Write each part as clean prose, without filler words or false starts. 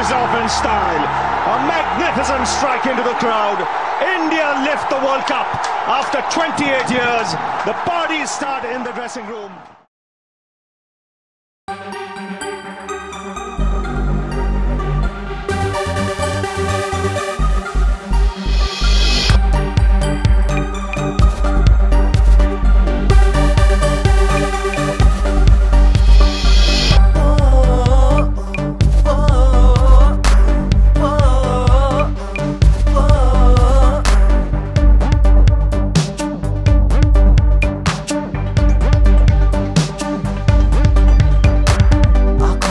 finishes off in style. A magnificent strike into the crowd. India lift the World Cup. After 28 years, the parties start in the dressing room.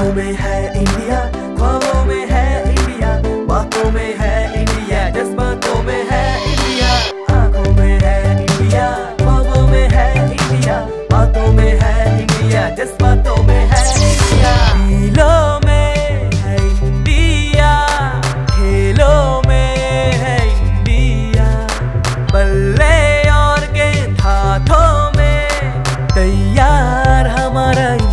में है India, ख्वाबों में है India, बातों में है India, जज्बातों में है इंडिया। आंखों में है इंडिया, ख्वाबों में है इंडिया, बातों में है इंडिया, जज्बातों में है इंडिया। दिलों में है इंडिया, खेलों में है इंडिया, बल्ले और गेंद हाथों में तैयार हमारा इंडिया।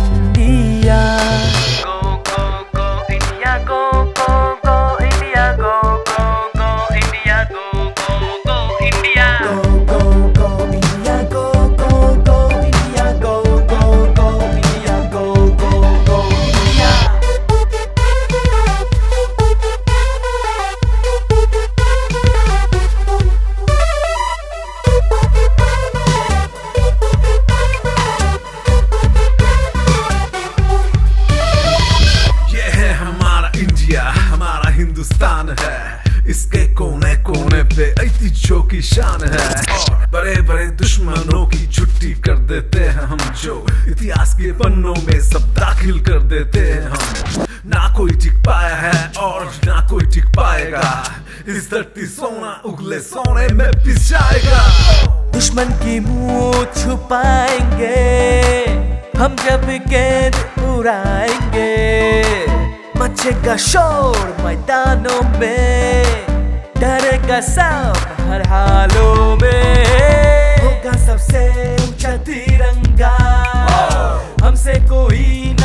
हिंदुस्तान है, इसके कोने कोने पे ऐतिहासिकों की शान है। बड़े बड़े दुश्मनों की छुट्टी कर देते हैं हम, जो इतिहास के पन्नों में सब दाखिल कर देते हैं हम। ना कोई टिक पाया है और ना कोई टिक पाएगा, इस धरती सोना उगले सोने में पिस जाएगा। दुश्मन की मुँह छुपाएंगे हम जब गेंद उड़ाएंगे, मचेगा शोर मैदानों में, डरेगा सब हर हालों में। होगा सबसे ऊंचा तिरंगा, हमसे कोई